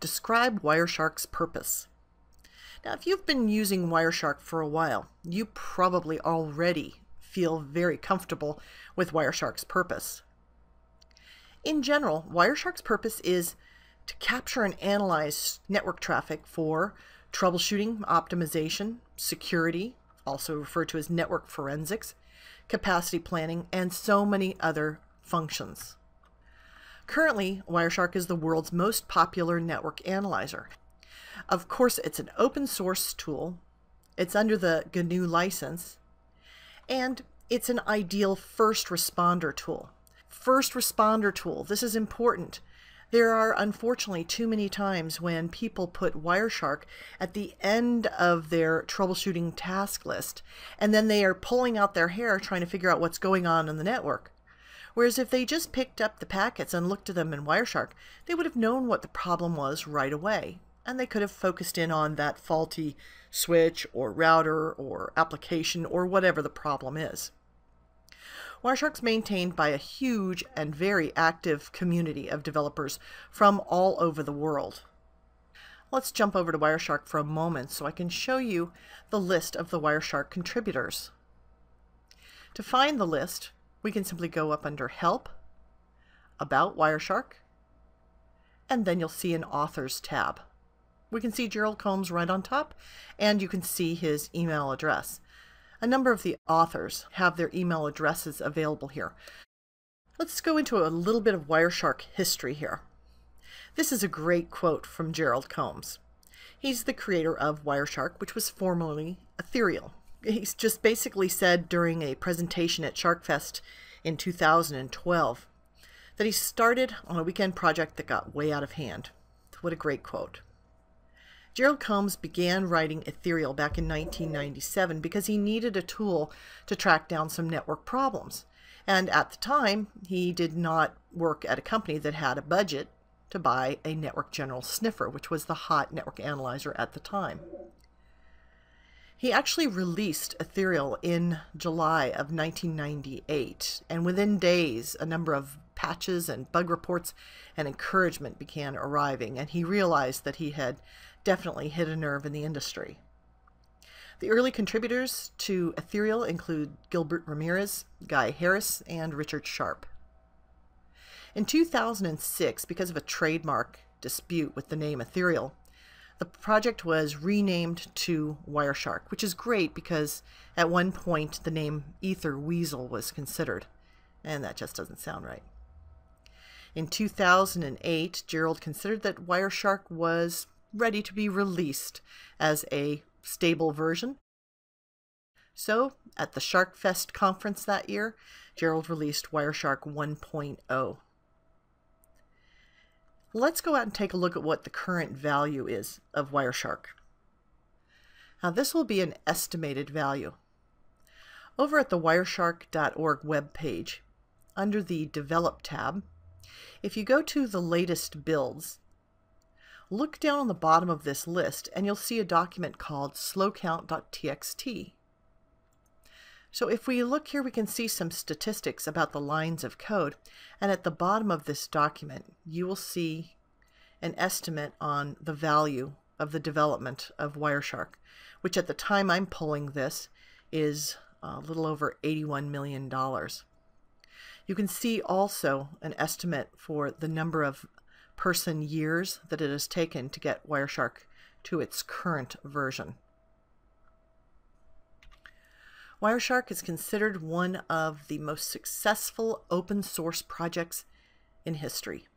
Describe Wireshark's purpose. Now, if you've been using Wireshark for a while, you probably already feel very comfortable with Wireshark's purpose. In general, Wireshark's purpose is to capture and analyze network traffic for troubleshooting, optimization, security, also referred to as network forensics, capacity planning, and so many other functions. Currently, Wireshark is the world's most popular network analyzer. Of course, it's an open source tool, it's under the GNU license, and it's an ideal first responder tool. First responder tool, this is important. There are unfortunately too many times when people put Wireshark at the end of their troubleshooting task list, and then they are pulling out their hair trying to figure out what's going on in the network. Whereas if they just picked up the packets and looked at them in Wireshark, they would have known what the problem was right away, and they could have focused in on that faulty switch or router or application or whatever the problem is. Wireshark's maintained by a huge and very active community of developers from all over the world. Let's jump over to Wireshark for a moment so I can show you the list of the Wireshark contributors. To find the list, we can simply go up under Help, About Wireshark, and then you'll see an Authors tab. We can see Gerald Combs right on top, and you can see his email address. A number of the authors have their email addresses available here. Let's go into a little bit of Wireshark history here. This is a great quote from Gerald Combs. He's the creator of Wireshark, which was formerly Ethereal. He's just basically said during a presentation at Sharkfest in 2012 that he started on a weekend project that got way out of hand. What a great quote. Gerald Combs began writing Ethereal back in 1997 because he needed a tool to track down some network problems. And at the time, he did not work at a company that had a budget to buy a Network General Sniffer, which was the hot network analyzer at the time. He actually released Ethereal in July of 1998, and within days, a number of patches and bug reports and encouragement began arriving, and he realized that he had definitely hit a nerve in the industry. The early contributors to Ethereal include Gilbert Ramirez, Guy Harris, and Richard Sharpe. In 2006, because of a trademark dispute with the name Ethereal, the project was renamed to Wireshark, which is great because at one point the name Ether Weasel was considered, and that just doesn't sound right. In 2008, Gerald considered that Wireshark was ready to be released as a stable version. So, at the Sharkfest conference that year, Gerald released Wireshark 1.0. Let's go out and take a look at what the current value is of Wireshark. Now, this will be an estimated value. Over at the Wireshark.org webpage, under the Develop tab, if you go to the latest builds, look down on the bottom of this list and you'll see a document called slowcount.txt. So if we look here, we can see some statistics about the lines of code, and at the bottom of this document you will see an estimate on the value of the development of Wireshark, which at the time I'm pulling this is a little over $81 million. You can see also an estimate for the number of person years that it has taken to get Wireshark to its current version. Wireshark is considered one of the most successful open source projects in history.